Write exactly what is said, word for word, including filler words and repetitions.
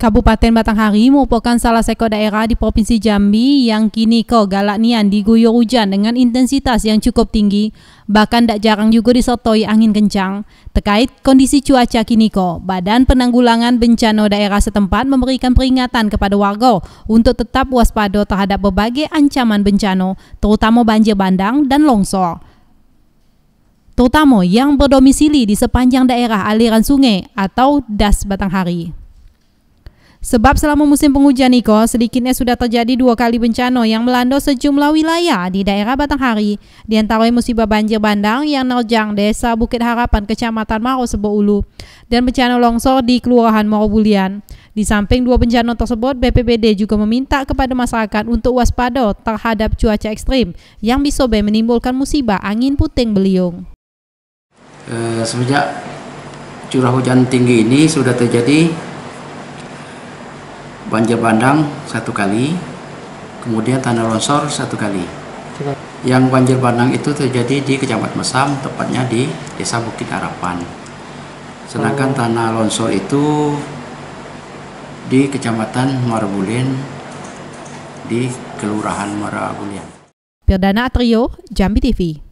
Kabupaten Batanghari merupakan salah seekor daerah di Provinsi Jambi yang kini kogalak nian diguyur hujan dengan intensitas yang cukup tinggi, bahkan tidak jarang juga disotoi angin kencang. Terkait kondisi cuaca kini ko, Badan Penanggulangan Bencana Daerah setempat memberikan peringatan kepada warga untuk tetap waspada terhadap berbagai ancaman bencana, terutama banjir bandang dan longsor, terutama yang berdomisili di sepanjang daerah aliran sungai atau D A S Batanghari. Sebab selama musim penghujan niko, sedikitnya sudah terjadi dua kali bencana yang melanda sejumlah wilayah di daerah Batanghari. Di antara musibah banjir bandang yang nerjang desa Bukit Harapan, kecamatan Maro Sebeulu, dan bencana longsor di kelurahan Maro Bulian. Di samping dua bencana tersebut, B P B D juga meminta kepada masyarakat untuk waspada terhadap cuaca ekstrim yang bisa menimbulkan musibah angin puting beliung. E, semenjak curah hujan tinggi ini sudah terjadi banjir bandang satu kali, kemudian tanah longsor satu kali. Yang banjir bandang itu terjadi di Kecamatan Mesam, tepatnya di Desa Bukit Harapan. Sedangkan tanah longsor itu di Kecamatan Muara Bulian, di Kelurahan Muara Bulian. Piardana Trio, Jambi T V.